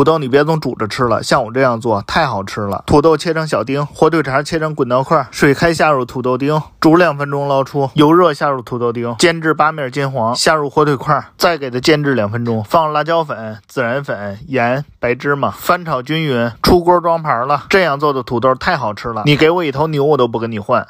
土豆你别总煮着吃了，像我这样做太好吃了。土豆切成小丁，火腿肠切成滚刀块，水开下入土豆丁，煮2分钟捞出，油热下入土豆丁，煎至八面金黄，下入火腿块，再给它煎至2分钟，放辣椒粉、孜然粉、盐、白芝麻，翻炒均匀，出锅装盘了。这样做的土豆太好吃了，你给我一头牛我都不跟你换。